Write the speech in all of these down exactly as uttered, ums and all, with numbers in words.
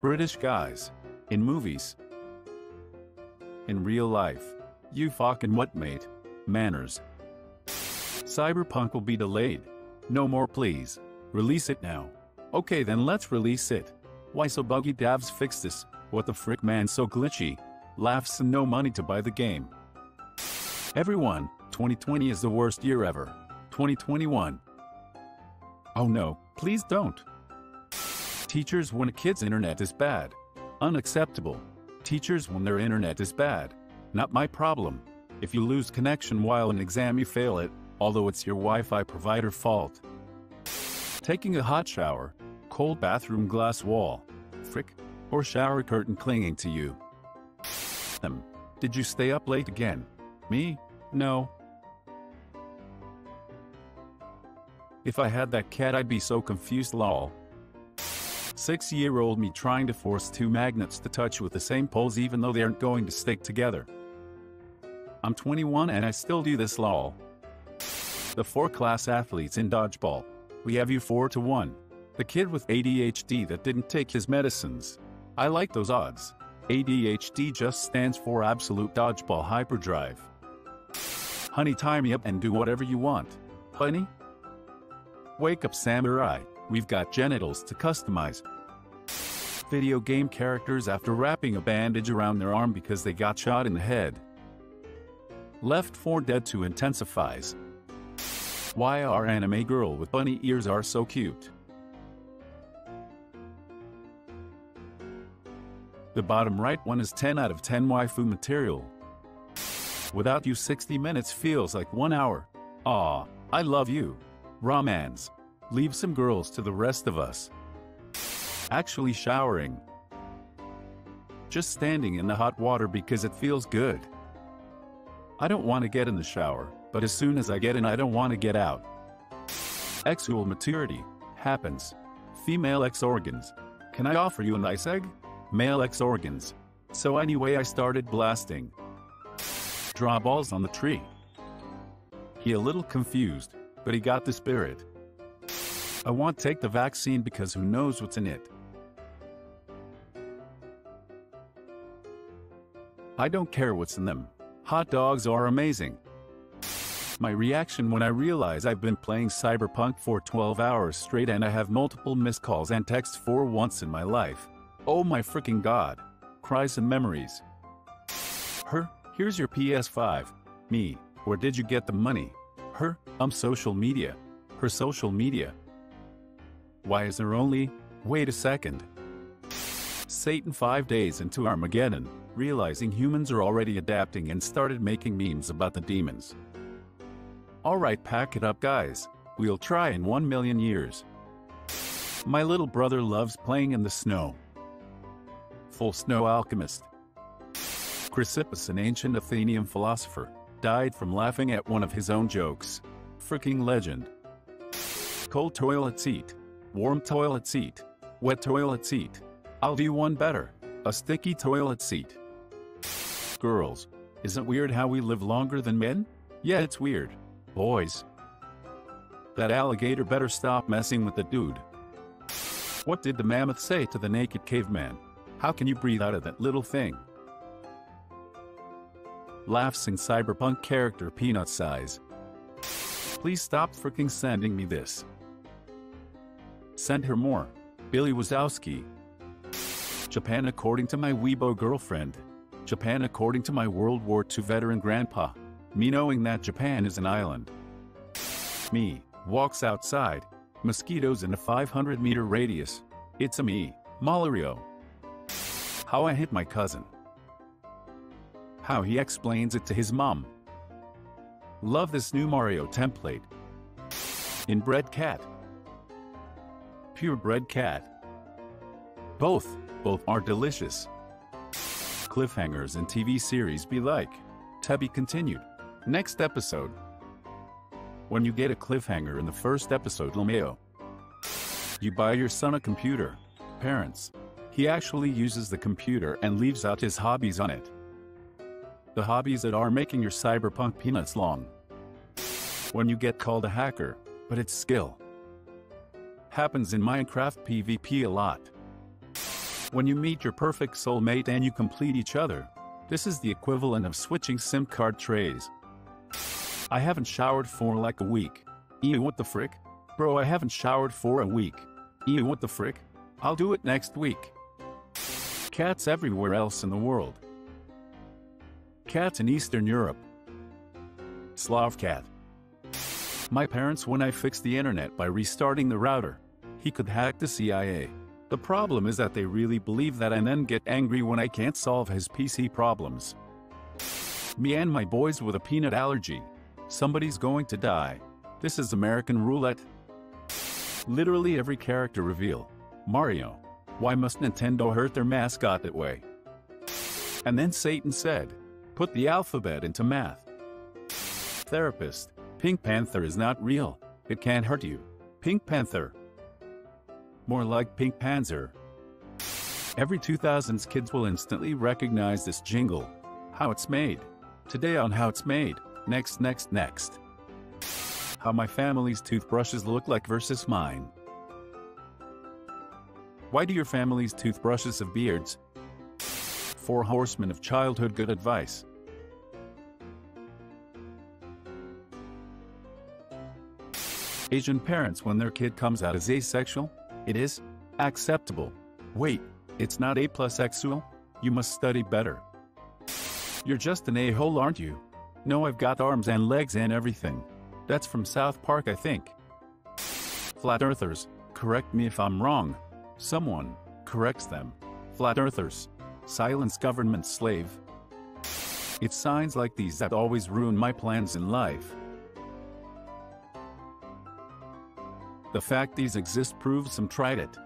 British guys. In movies. In real life. You fucking what, mate? Manners. Cyberpunk will be delayed. No more please. Release it now. Okay then let's release it. Why so buggy devs fix this? What the frick man so glitchy? Laughs and no money to buy the game. Everyone, twenty twenty is the worst year ever. twenty twenty-one. Oh no, please don't. Teachers when a kid's internet is bad. Unacceptable. Teachers when their internet is bad. Not my problem. If you lose connection while an exam you fail it, although it's your Wi-Fi provider fault. Taking a hot shower, cold bathroom glass wall, frick, or shower curtain clinging to you. Um, did you stay up late again? Me? No. If I had that cat I'd be so confused lol. Six-year-old me trying to force two magnets to touch with the same poles even though they aren't going to stick together. I'm twenty-one and I still do this lol. The four class athletes in dodgeball. We have you four to one. The kid with A D H D that didn't take his medicines. I like those odds. A D H D just stands for absolute dodgeball hyperdrive. Honey, tie me up and do whatever you want. Honey? Wake up samurai. We've got genitals to customize. Video game characters after wrapping a bandage around their arm because they got shot in the head. Left four Dead two intensifies. Why our anime girl with bunny ears are so cute. The bottom right one is ten out of ten waifu material. Without you sixty minutes feels like one hour. Aw, I love you. Romance. Leave some girls to the rest of us. Actually showering. Just standing in the hot water because it feels good. I don't want to get in the shower, but as soon as I get in I don't want to get out. Sexual maturity. Happens. Female X organs. Can I offer you a nice egg? Male X organs. So anyway I started blasting. Draw balls on the tree. He a little confused, but he got the spirit. I won't take the vaccine because who knows what's in it. I don't care what's in them. Hot dogs are amazing. My reaction when I realize I've been playing Cyberpunk for twelve hours straight and I have multiple missed calls and texts for once in my life. Oh my freaking god. Cries and memories. Her, here's your P S five. Me, where did you get the money? Her, um social media. Her social media. Why is there only? Wait a second. Satan five days into Armageddon, realizing humans are already adapting and started making memes about the demons. Alright, pack it up guys. We'll try in one million years. My little brother loves playing in the snow. Full snow alchemist. Chrysippus, an ancient Athenian philosopher, died from laughing at one of his own jokes. Freaking legend. Cold toilet seat. Warm toilet seat. Wet toilet seat. I'll do one better. A sticky toilet seat. Girls. Isn't weird how we live longer than men? Yeah, it's weird. Boys. That alligator better stop messing with the dude. What did the mammoth say to the naked caveman? How can you breathe out of that little thing? Laughs in cyberpunk character peanut size. Please stop freaking sending me this. Send her more. Billy Wazowski. Japan according to my Weibo girlfriend. Japan according to my World War Two veteran grandpa. Me knowing that Japan is an island. Me walks outside. Mosquitoes in a five hundred meter radius. It's a me, Mario. How I hit my cousin. How he explains it to his mom. Love this new Mario template. Inbred cat. Purebred cat. Both, both are delicious. Cliffhangers in T V series be like. To be continued. Next episode. When you get a cliffhanger in the first episode, Lomeo. You buy your son a computer. Parents. He actually uses the computer and leaves out his hobbies on it. The hobbies that are making your cyberpunk peanuts long. When you get called a hacker, but it's skill. Happens in Minecraft PvP a lot. When you meet your perfect soulmate and you complete each other, this is the equivalent of switching SIM card trays. I haven't showered for like a week. Ew, what the frick? Bro, I haven't showered for a week. Ew, what the frick? I'll do it next week. Cats everywhere else in the world. Cats in Eastern Europe. Slav cat. My parents, when I fixed the internet by restarting the router, he could hack the C I A. The problem is that they really believe that and then get angry when I can't solve his P C problems. Me and my boys with a peanut allergy. Somebody's going to die. This is American roulette. Literally every character reveal. Mario. Why must Nintendo hurt their mascot that way? And then Satan said, put the alphabet into math. Therapist. Pink Panther is not real. It can't hurt you. Pink Panther. More like Pink Panzer. Every two thousands kids will instantly recognize this jingle. How it's made. Today on How It's Made. Next, next, next. How my family's toothbrushes look like versus mine. Why do your family's toothbrushes have beards? Four Horsemen of Childhood Good Advice. Asian parents when their kid comes out as asexual, it is acceptable. Wait, it's not aplasexual? You must study better. You're just an a-hole, aren't you? No, I've got arms and legs and everything. That's from South Park, I think. Flat Earthers, correct me if I'm wrong. Someone corrects them. Flat Earthers. Silence government slave. It's signs like these that always ruin my plans in life. The fact these exist proves some tried it.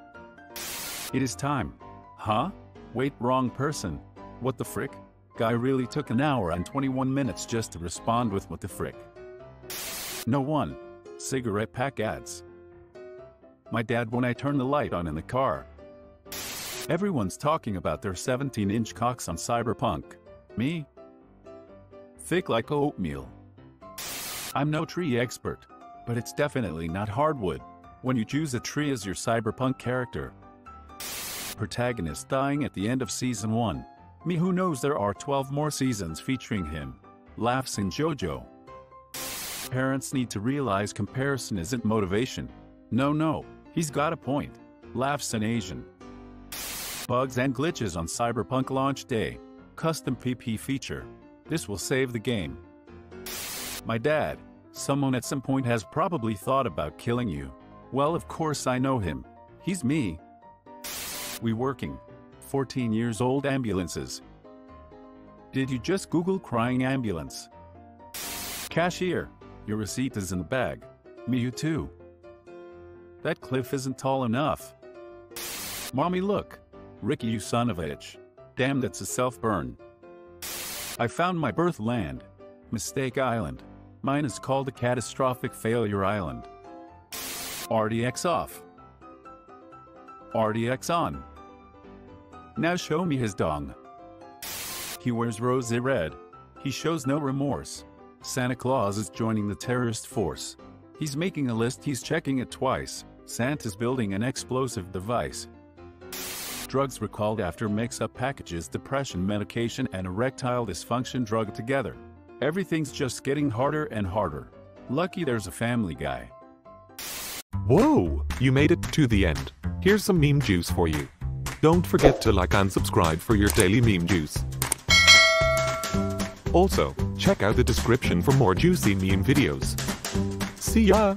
It is time. Huh? Wait, wrong person. What the frick? Guy really took an hour and twenty-one minutes just to respond with what the frick. No one. Cigarette pack ads. My dad when I turn the light on in the car. Everyone's talking about their seventeen inch cocks on Cyberpunk. Me? Thick like oatmeal. I'm no tree expert, but it's definitely not hardwood when you choose a tree as your Cyberpunk character. Protagonist dying at the end of season one. Me who knows there are twelve more seasons featuring him. Laughs in JoJo. Parents need to realize comparison isn't motivation. No, no. He's got a point. Laughs in Asian. Bugs and glitches on Cyberpunk launch day. Custom P P feature. This will save the game. My dad. Someone at some point has probably thought about killing you. Well, of course I know him. He's me. We working. fourteen years old ambulances. Did you just Google crying ambulance? Cashier. Your receipt is in the bag. Me, you too. That cliff isn't tall enough. Mommy, look. Ricky, you son of a bitch. Damn, that's a self-burn. I found my birth land. Mistake Island. Mine is called a catastrophic failure island. R D X off. R D X on. Now show me his dong. He wears rosy red. He shows no remorse. Santa Claus is joining the terrorist force. He's making a list, he's checking it twice. Santa's building an explosive device. Drugs recalled after mix-up packages, depression medication and erectile dysfunction drug together. Everything's just getting harder and harder. Lucky there's a Family Guy. Whoa, you made it to the end. Here's some meme juice for you. Don't forget to like and subscribe for your daily meme juice. Also, check out the description for more juicy meme videos. See ya!